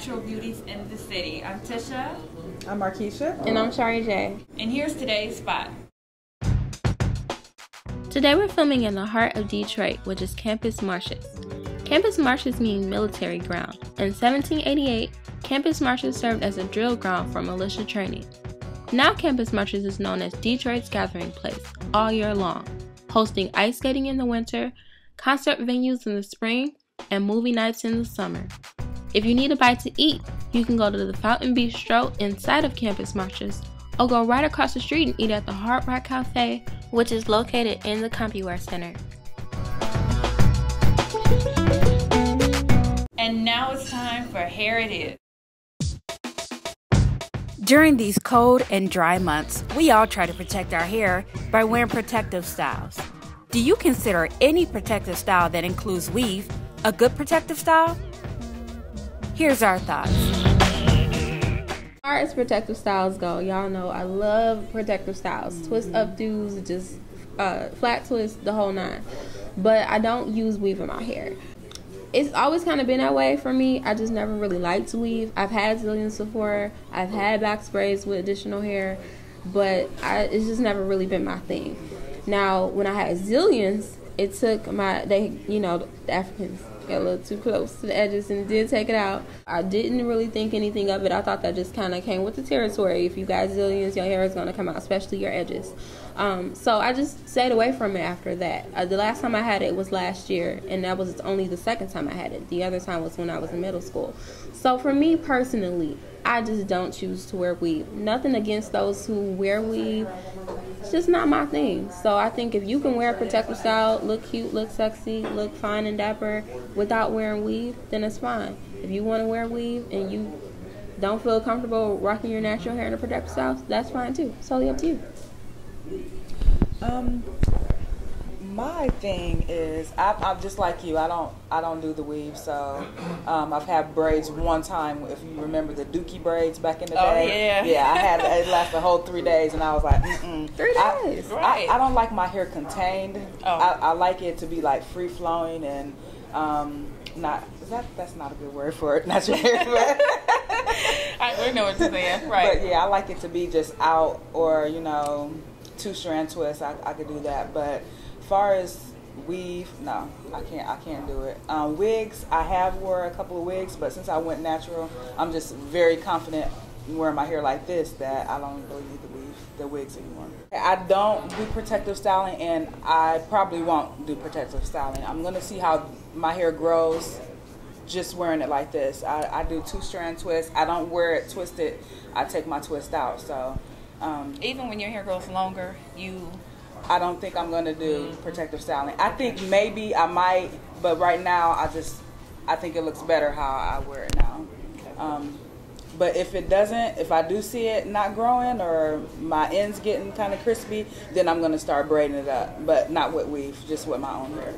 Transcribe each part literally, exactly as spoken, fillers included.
natural beauties in the city. I'm Tisha. I'm Markeisha. And I'm Shari J. And here's today's spot. Today we're filming in the heart of Detroit, which is Campus Martius. Campus Martius means military ground. In seventeen eighty-eight, Campus Martius served as a drill ground for militia training. Now Campus Martius is known as Detroit's gathering place all year long, hosting ice skating in the winter, concert venues in the spring, and movie nights in the summer. If you need a bite to eat, you can go to the Fountain Bistro inside of Campus Martius, or go right across the street and eat at the Heart Rock Cafe, which is located in the Compuware Center. And now it's time for Hair It Is. During these cold and dry months, we all try to protect our hair by wearing protective styles. Do you consider any protective style that includes weave a good protective style? Here's our thoughts. As far as protective styles go, y'all know I love protective styles. Twist updos, just uh, flat twist, the whole nine. But I don't use weave in my hair. It's always kind of been that way for me. I just never really liked weave. I've had zillions before. I've had back sprays with additional hair, but I, it's just never really been my thing. Now, when I had zillions, it took my, they, you know, the Africans got a little too close to the edges and did take it out. I didn't really think anything of it. I thought that just kind of came with the territory. If you got zillions, your hair is going to come out, especially your edges. Um, so I just stayed away from it after that. Uh, the last time I had it was last year, and that was only the second time I had it. The other time was when I was in middle school. So for me personally, I just don't choose to wear weave. Nothing against those who wear weave. It's just not my thing. So I think if you can wear a protective style, look cute, look sexy, look fine and dapper without wearing weave, then it's fine. If you want to wear weave and you don't feel comfortable rocking your natural hair in a protective style, that's fine too. It's totally up to you. Um, my thing is, I, I'm just like you. I don't, I don't do the weave. So, um, I've had braids one time. If you remember the Dookie braids back in the oh, day, yeah, yeah, I had it lasted a whole three days, and I was like, mm-mm. three days. I, right. I, I don't like my hair contained. Oh. I, I like it to be like free flowing and um, not. That, that's not a good word for it. Not your hair. I, we know what you're saying, right? But yeah, I like it to be just out, or you know. Two strand twists, I, I could do that, but as far as weave, no, I can't. I can't do it. Um, wigs, I have wore a couple of wigs, but since I went natural, I'm just very confident wearing my hair like this that I don't really need the weave, the wigs anymore. I don't do protective styling, and I probably won't do protective styling. I'm gonna see how my hair grows, just wearing it like this. I, I do two strand twists. I don't wear it twisted. I take my twist out. So. Um, Even when your hair grows longer, you... I don't think I'm going to do mm-hmm. protective styling. I think maybe I might, but right now I just... I think it looks better how I wear it now. Okay. Um, but if it doesn't, if I do see it not growing or my ends getting kind of crispy, then I'm going to start braiding it up. But not with weave, just with my own hair.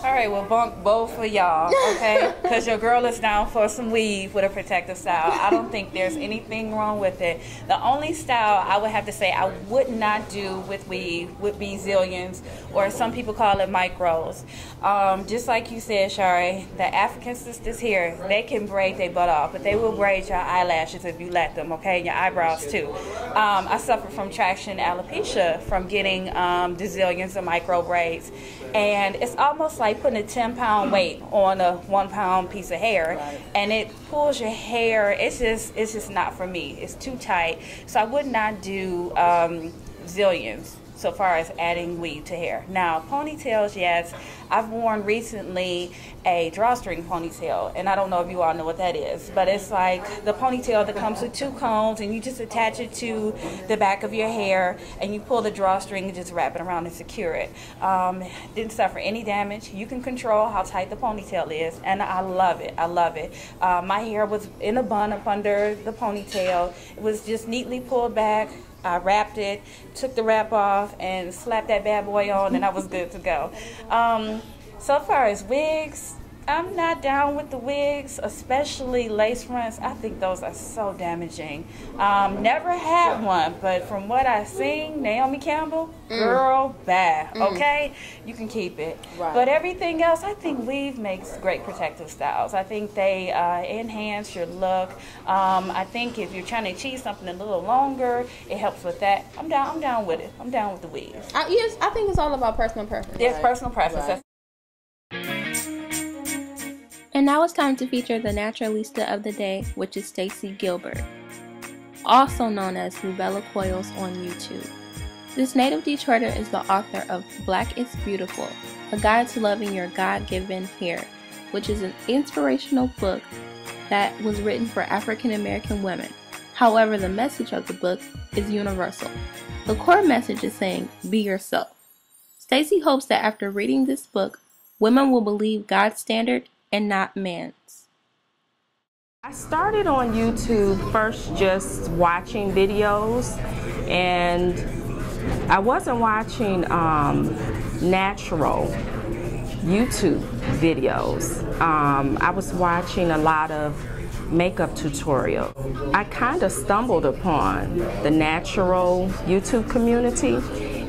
All right, well, bunk both of y'all, okay? Because your girl is down for some weave with a protective style. I don't think there's anything wrong with it. The only style I would have to say I would not do with weave would be zillions, or some people call it micros. Um, just like you said, Shari, the African sisters here, they can braid their butt off, but they will braid your eyelashes if you let them, okay? Your eyebrows, too. Um, I suffer from traction alopecia from getting um, the zillions and micro braids, and it's almost like Like putting a ten pound weight on a one pound piece of hair, right. And it pulls your hair. It's just, it's just not for me. It's too tight. So I would not do um, zillions so far as adding weave to hair. Now ponytails, yes, I've worn recently a drawstring ponytail, and I don't know if you all know what that is, but it's like the ponytail that comes with two combs, and you just attach it to the back of your hair, and you pull the drawstring and just wrap it around and secure it. Um, didn't suffer any damage. You can control how tight the ponytail is, and I love it. I love it. Uh, my hair was in a bun up under the ponytail. It was just neatly pulled back. I wrapped it, took the wrap off, and slapped that bad boy on, and I was good to go. Um, so far as wigs, I'm not down with the wigs, especially lace fronts. I think those are so damaging. Um, never had one, but from what I've seen, Naomi Campbell, mm. girl, bad, mm. okay? You can keep it. Right. But everything else, I think weave makes great protective styles. I think they uh, enhance your look. Um, I think if you're trying to achieve something a little longer, it helps with that. I'm down, I'm down with it. I'm down with the weave. I, yes, I think it's all about personal preference. It's right? personal preference. Right. And now it's time to feature the Naturalista of the day, which is Stacy Gilbert, also known as LuBella Coils on YouTube. This native Detroiter is the author of Black is Beautiful, A Guide to Loving Your God-Given Hair, which is an inspirational book that was written for African-American women. However, the message of the book is universal. The core message is saying, be yourself. Stacy hopes that after reading this book, women will believe God's standard and not man's. I started on YouTube first just watching videos, and I wasn't watching um, natural YouTube videos. Um, I was watching a lot of makeup tutorial. I kind of stumbled upon the natural YouTube community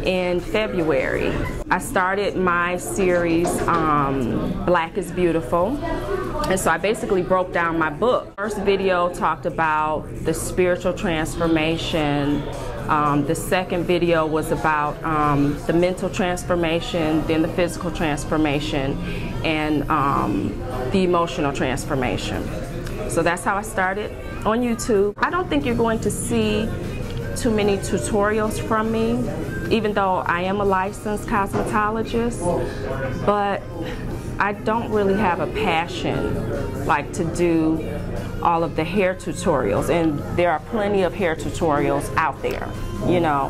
in February. I started my series um, Black is Beautiful, and so I basically broke down my book. First video talked about the spiritual transformation. Um, the second video was about um, the mental transformation, then the physical transformation, and um, the emotional transformation. So that's how I started on YouTube. I don't think you're going to see too many tutorials from me, even though I am a licensed cosmetologist, but I don't really have a passion like to do all of the hair tutorials, and there are plenty of hair tutorials out there, you know,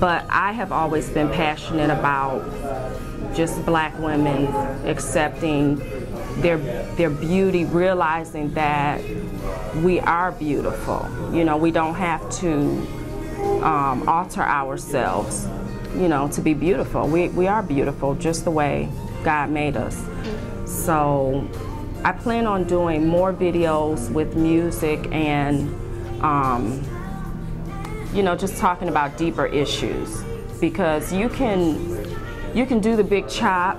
but I have always been passionate about just Black women accepting their their beauty, realizing that we are beautiful. You know, we don't have to Um, alter ourselves, you know, to be beautiful. We, we are beautiful just the way God made us. So I plan on doing more videos with music and, um, you know, just talking about deeper issues, because you can, you can do the big chop,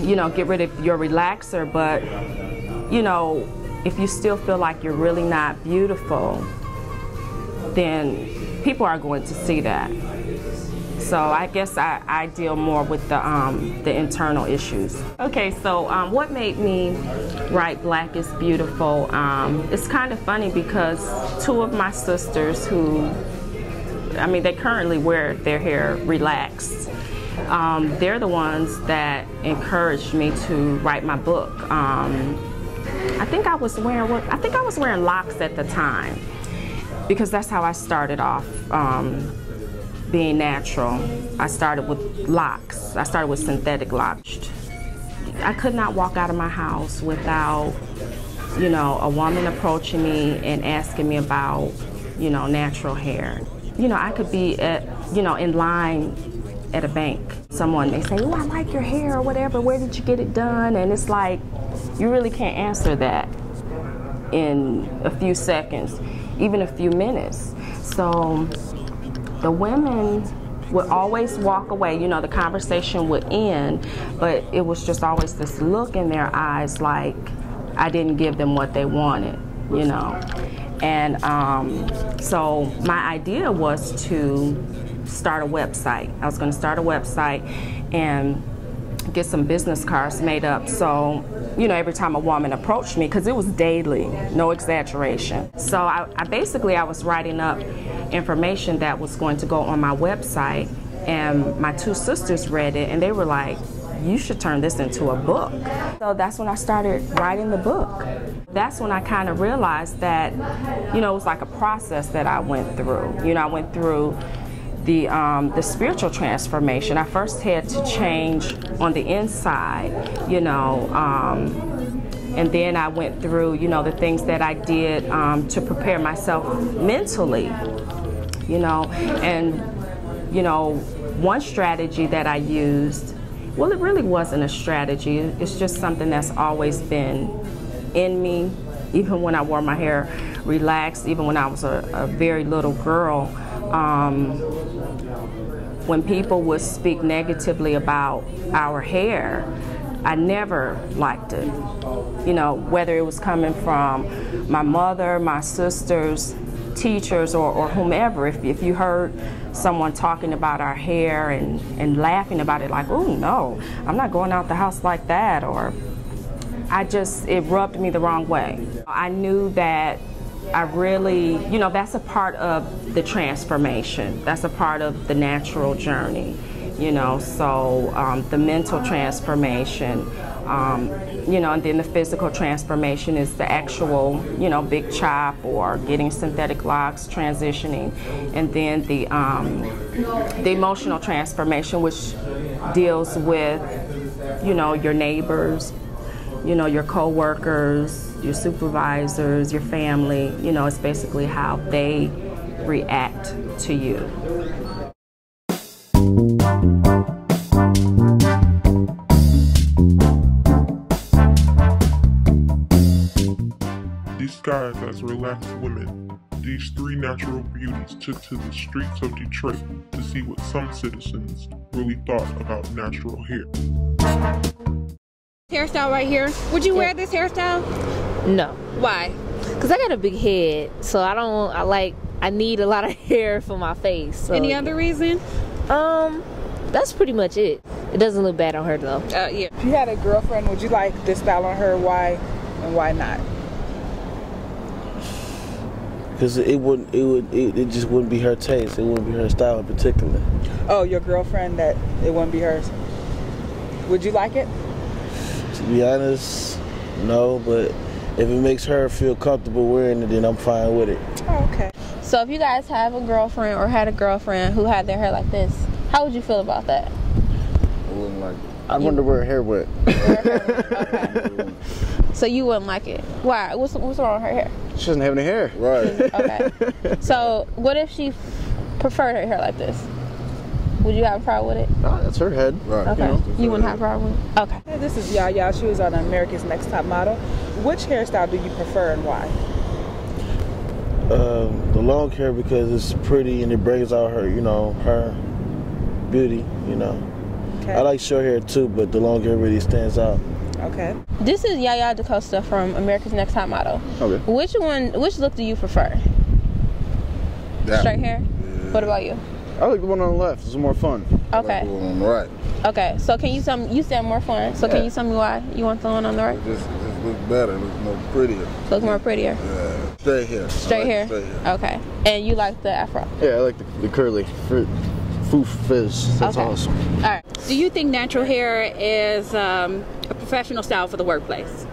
you know, get rid of your relaxer, but, you know, if you still feel like you're really not beautiful, then people are going to see that. So I guess I, I deal more with the, um, the internal issues. Okay, so um, what made me write Black is Beautiful? Um, it's kind of funny because two of my sisters who, I mean, they currently wear their hair relaxed. Um, they're the ones that encouraged me to write my book. Um, I think I was wearing, I think I was wearing locks at the time, because that's how I started off um, being natural. I started with locks. I started with synthetic locks. I could not walk out of my house without, you know, a woman approaching me and asking me about, you know, natural hair. You know, I could be at, you know, in line at a bank. Someone may say, oh, I like your hair or whatever, where did you get it done? And it's like, you really can't answer that in a few seconds, even a few minutes. So the women would always walk away, you know, the conversation would end, but it was just always this look in their eyes like I didn't give them what they wanted, you know. And um, so my idea was to start a website. I was gonna start a website and get some business cards made up, so you know, every time a woman approached me, because it was daily, no exaggeration. So I, I basically I was writing up information that was going to go on my website, and my two sisters read it and they were like, you should turn this into a book. So that's when I started writing the book. That's when I kind of realized that, you know, it was like a process that I went through. You know, I went through The, um, the spiritual transformation. I first had to change on the inside, you know, um, and then I went through, you know, the things that I did um, to prepare myself mentally, you know. And, you know, one strategy that I used Well, it really wasn't a strategy. It's just something that's always been in me. Even when I wore my hair relaxed, even when I was a, a very little girl, um, when people would speak negatively about our hair, I never liked it. You know, whether it was coming from my mother, my sisters, teachers, or, or whomever. If, if you heard someone talking about our hair and, and laughing about it, like, oh no, I'm not going out the house like that, or I just, it rubbed me the wrong way. I knew that I really, you know, that's a part of the transformation. That's a part of the natural journey, you know, so um, the mental transformation, um, you know, and then the physical transformation is the actual, you know, big chop or getting synthetic locks, transitioning, and then the, um, the emotional transformation, which deals with, you know, your neighbors, you know, your co-workers, your supervisors, your family. You know, it's basically how they react to you. Disguised as relaxed women, these three natural beauties took to the streets of Detroit to see what some citizens really thought about natural hair. Hairstyle right here. Would you wear this hairstyle? No. Why? Because I got a big head, so I don't, I like, I need a lot of hair for my face. So. Any other reason? Um, that's pretty much it. It doesn't look bad on her though. Uh, yeah. If you had a girlfriend, would you like this style on her? Why and why not? Because it wouldn't, it would, it, it just wouldn't be her taste. It wouldn't be her style in particular. Oh, your girlfriend that it wouldn't be hers. Would you like it? To be honest, no, but if it makes her feel comfortable wearing it, then I'm fine with it. Oh, okay. So if you guys have a girlfriend or had a girlfriend who had their hair like this, how would you feel about that? I wouldn't like it. I'd wonder where her hair went. Okay. So you wouldn't like it? Why? What's, what's wrong with her hair? She doesn't have any hair. Right. Okay. So what if she preferred her hair like this? Would you have a problem with it? No, that's her head. Right. Okay. You know, you wouldn't have a problem with it? Okay. Hey, this is Yaya. She was on America's Next Top Model. Which hairstyle do you prefer and why? Um, the long hair, because it's pretty and it brings out her, you know, her beauty, you know. Okay. I like short hair too, but the long hair really stands out. Okay. This is Yaya DaCosta from America's Next Top Model. Okay. Which one, which look do you prefer? That Straight one. hair? Yeah. What about you? I like the one on the left. It's more fun. Okay. I like the one on the right. Okay. So can you tell me? You said more fun. So yeah. Can you tell me why you want the one on the right? It just, just looks better. It looks more prettier. Looks more prettier. Yeah. Straight hair. Straight hair. Like straight hair. Okay. And you like the afro? Yeah, I like the, the curly, foof fizz. That's okay. Awesome. All right. Do you think natural hair is um, a professional style for the workplace?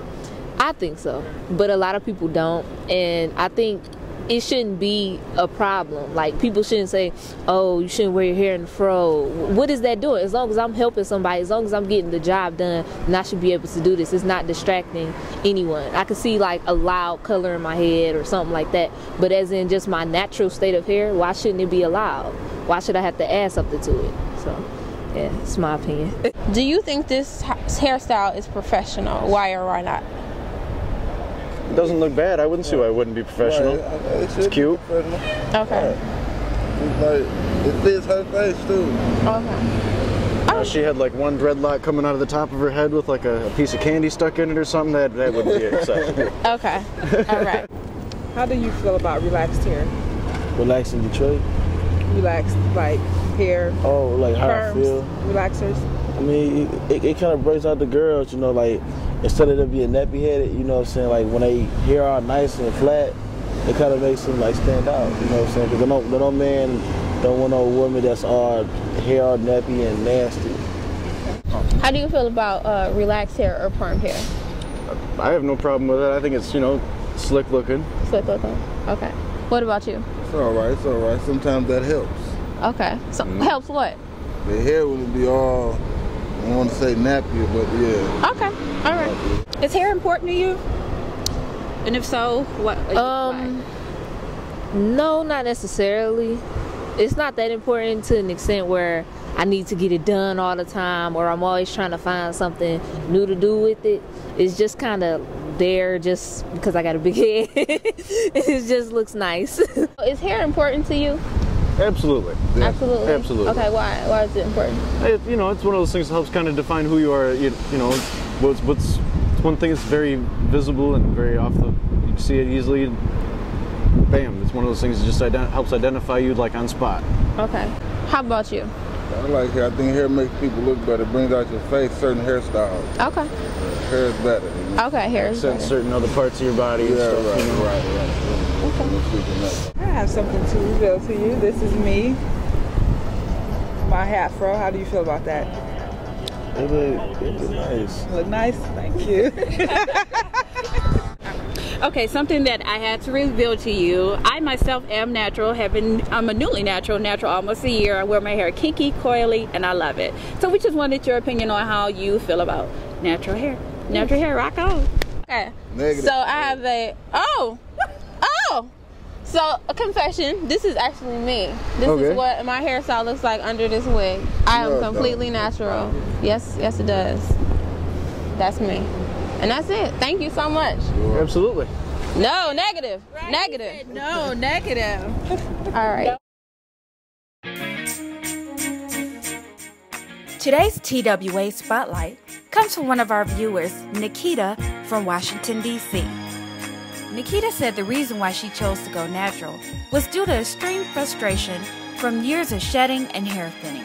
I think so, but a lot of people don't, and I think. It shouldn't be a problem. Like, people shouldn't say, oh, you shouldn't wear your hair in the fro. What is that doing? As long as I'm helping somebody, as long as I'm getting the job done, then I should be able to do this. It's not distracting anyone. I could see like a loud color in my head or something like that, but as in just my natural state of hair, why shouldn't it be allowed? Why should I have to add something to it? So yeah, it's my opinion. Do you think this hairstyle is professional? Why or why not? It doesn't look bad. I wouldn't see why I wouldn't be professional. Right. It it's cute. Okay. Right. It fits her face too. Okay. Oh. If she had like one dreadlock coming out of the top of her head with like a, a piece of candy stuck in it or something, that, that wouldn't be acceptable. Okay. All right. How do you feel about relaxed hair? Relaxed in Detroit? Relaxed, like hair. Oh, like how I feel? Relaxers. I mean, it, it kind of brings out the girls, you know, like. Instead of them being nappy headed, you know what I'm saying, like when they hair all nice and flat, it kind of makes them like stand out, you know what I'm saying, because no, no man don't want no woman that's all hair all nappy and nasty. How do you feel about uh, relaxed hair or perm hair? I have no problem with that. I think it's, you know, slick looking. Slick looking, okay. What about you? It's all right, it's all right. Sometimes that helps. Okay, so mm-hmm. Helps what? The hair will be all, I don't want to say nappy, but yeah. Okay. All right. Is hair important to you? And if so, what? Um, why? No, not necessarily. It's not that important to an extent where I need to get it done all the time, or I'm always trying to find something new to do with it. It's just kind of there just because I got a big head. It just looks nice. Is hair important to you? Absolutely. Yeah. Absolutely. Absolutely. Okay, why? Why is it important? It, you know, it's one of those things that helps kind of define who you are. You, you know, what's what's one thing that's very visible and very off the, you can see it easily. Bam! It's one of those things that just ident helps identify you like on spot. Okay. How about you? I like hair. I think hair makes people look better. It brings out your face, certain hairstyles. Okay. Hair is better. You know? Okay, hair is better. Certain other parts of your body. Yeah, and stuff, right, you know? right, right, right. Okay. I have something to reveal to you. This is me. My hat fro. How do you feel about that? It look, it look nice. Look nice? Thank you. Okay, something that I had to reveal to you. I myself am natural, have been, I'm a newly natural, natural almost a year. I wear my hair kinky, coily, and I love it. So we just wanted your opinion on how you feel about natural hair. Natural hair, rock on. Okay, negative. So I have a, oh, oh. So a confession, this is actually me. This okay. is what my hairstyle looks like under this wig. I am no, completely no. natural. Yes, yes it does. That's me. And that's it. Thank you so much. Absolutely. No, negative. Right, negative. No, negative. All right. Today's T W A Spotlight comes from one of our viewers, Nikita from Washington, D C Nikita said the reason why she chose to go natural was due to extreme frustration from years of shedding and hair thinning.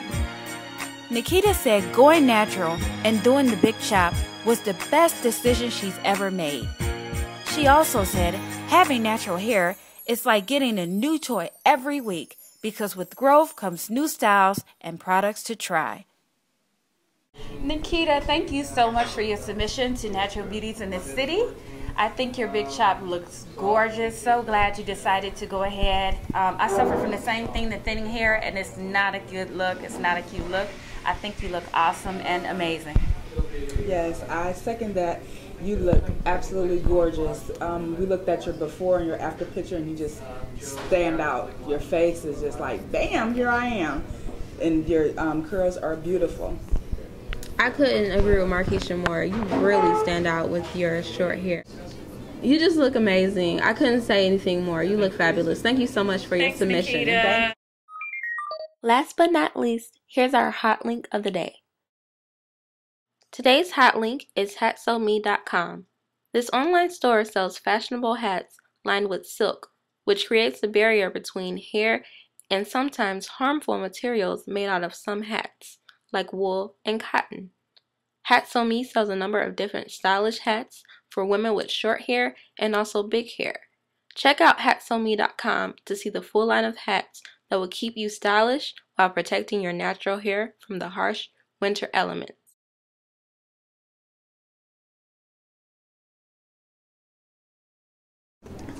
Nikita said going natural and doing the big chop was the best decision she's ever made. She also said having natural hair is like getting a new toy every week because with growth comes new styles and products to try. Nikita, thank you so much for your submission to Natural Beauties in the City. I think your big chop looks gorgeous. So glad you decided to go ahead. Um, I suffer from the same thing, the thinning hair, and it's not a good look. It's not a cute look. I think you look awesome and amazing. Yes, I second that. You look absolutely gorgeous. Um, we looked at your before and your after picture and you just stand out. Your face is just like, bam, here I am. And your um, curls are beautiful. I couldn't agree with Markeisha more. You really stand out with your short hair. You just look amazing. I couldn't say anything more. You look fabulous. Thank you so much for Thanks, your submission. Nikita. Last but not least, here's our hot link of the day. Today's hot link is Hatsome dot com. This online store sells fashionable hats lined with silk, which creates a barrier between hair and sometimes harmful materials made out of some hats, like wool and cotton. Hatsome sells a number of different stylish hats for women with short hair and also big hair. Check out Hatsome dot com to see the full line of hats that will keep you stylish while protecting your natural hair from the harsh winter elements.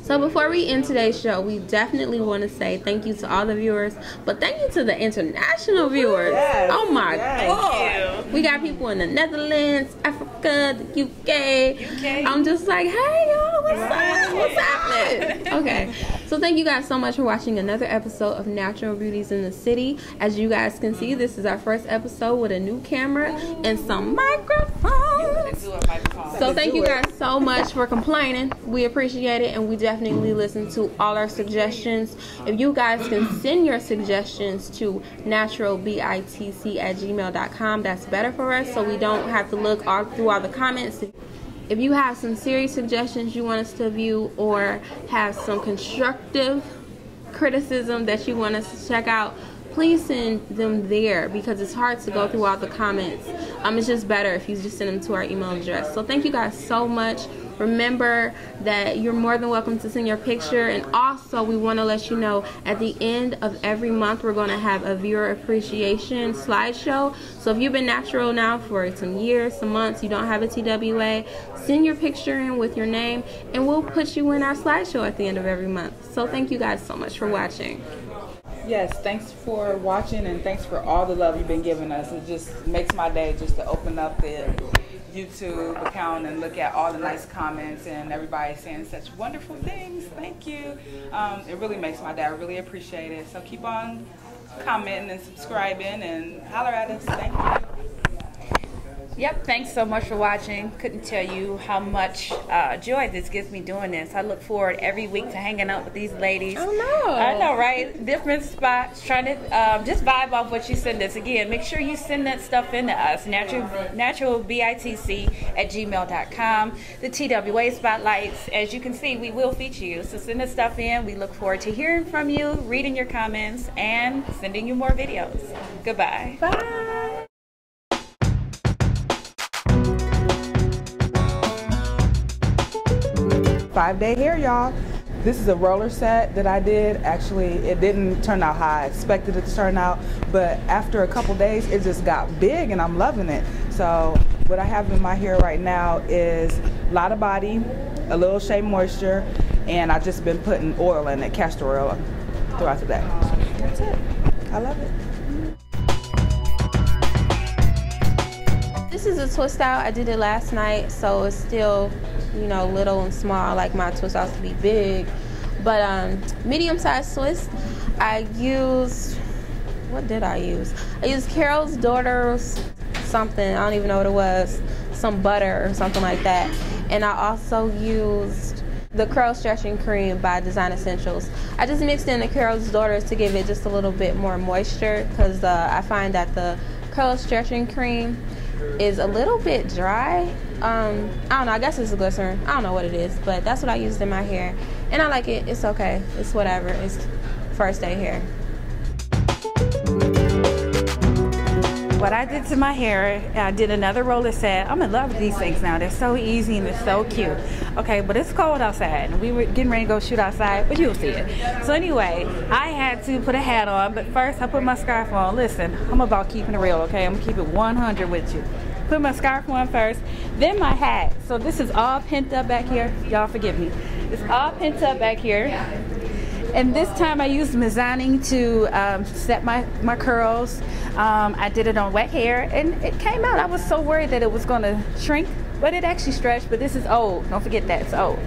So before we end today's show, we definitely want to say thank you to all the viewers, but thank you to the international viewers. Yes, oh my yes. God. Thank you. We got people in the Netherlands, Africa, the U K. U K. I'm just like, hey y'all, what's right. up? What's happening? Okay. So thank you guys so much for watching another episode of Natural Beauties in the City. As you guys can see, this is our first episode with a new camera and some microphones. So thank you guys so much for complaining. We appreciate it and we definitely listen to all our suggestions. If you guys can send your suggestions to naturalbitc at gmail dot com, that's better for us so we don't have to look all through all the comments. If you have some serious suggestions you want us to view or have some constructive criticism that you want us to check out, please send them there because it's hard to go through all the comments. Um, it's just better if you just send them to our email address. So thank you guys so much. Remember that you're more than welcome to send your picture, and also we want to let you know at the end of every month we're going to have a viewer appreciation slideshow. So if you've been natural now for some years, some months, you don't have a T W A, send your picture in with your name and we'll put you in our slideshow at the end of every month. So thank you guys so much for watching. Yes, thanks for watching and thanks for all the love you've been giving us. It just makes my day just to open up the YouTube account and look at all the nice comments and everybody saying such wonderful things. Thank you. Um, it really makes my day. I really appreciate it. So keep on commenting and subscribing, and holler at us. Thank you. Yep, thanks so much for watching. Couldn't tell you how much uh, joy this gives me doing this. I look forward every week to hanging out with these ladies. Oh no. I know, right? Different spots, trying to um, just vibe off what you send us. Again, make sure you send that stuff in to us. Natural, natural bitc at gmail dot com. The T W A Spotlights, as you can see, we will feature you. So send us stuff in. We look forward to hearing from you, reading your comments, and sending you more videos. Goodbye. Bye. Five-day hair, y'all. This is a roller set that I did. Actually, it didn't turn out how I expected it to turn out, but after a couple days, it just got big, and I'm loving it. So what I have in my hair right now is a lot of body, a little Shea Moisture, and I've just been putting oil in it, castor oil, throughout the day. That's it. I love it. This is a twist out. I did it last night, so it's still, you know, little and small. I like my twist outs to be big, but um, medium-sized twist. I used, what did I use? I used Carol's Daughters something. I don't even know what it was. Some butter or something like that. And I also used the curl stretching cream by Design Essentials. I just mixed in the Carol's Daughters to give it just a little bit more moisture, because uh, I find that the curl stretching cream is a little bit dry. Um, I don't know, I guess it's a glycerin. I don't know what it is, but that's what I used in my hair. And I like it, it's okay, it's whatever, it's first day hair. What I did to my hair, I did another roller set. I'm in love with these things now. They're so easy and they're so cute. Okay, but it's cold outside, and we were getting ready to go shoot outside, but you'll see it. So anyway, I had to put a hat on, but first I put my scarf on. Listen, I'm about keeping it real, okay? I'm gonna keep it one hundred with you. Put my scarf on first, then my hat. So this is all pent up back here. Y'all forgive me. It's all pent up back here. And this time I used Mizani to um, set my, my curls. Um, I did it on wet hair, and it came out. I was so worried that it was gonna shrink, but it actually stretched. But this is old, don't forget that, it's old.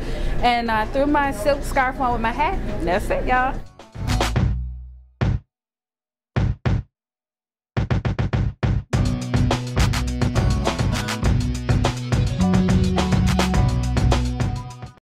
And I threw my silk scarf on with my hat, and that's it, y'all.